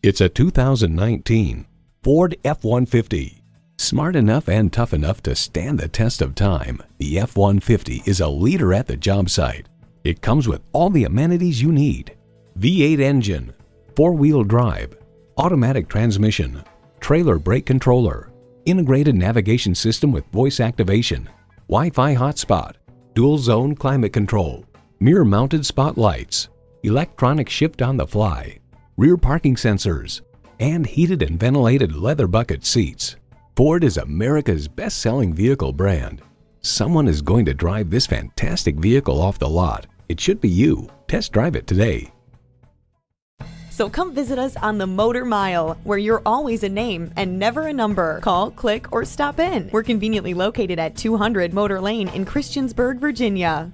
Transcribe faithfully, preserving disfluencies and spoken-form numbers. It's a two thousand nineteen Ford F one fifty. Smart enough and tough enough to stand the test of time, the F one fifty is a leader at the job site. It comes with all the amenities you need: V eight engine, four-wheel drive, automatic transmission, trailer brake controller, integrated navigation system with voice activation, Wi-Fi hotspot, dual-zone climate control, mirror-mounted spotlights, electronic shift on the fly, rear parking sensors, and heated and ventilated leather bucket seats. Ford is America's best-selling vehicle brand. Someone is going to drive this fantastic vehicle off the lot. It should be you. Test drive it today. So come visit us on the Motor Mile, where you're always a name and never a number. Call, click, or stop in. We're conveniently located at two hundred Motor Lane in Christiansburg, Virginia.